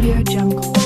AudioJungle.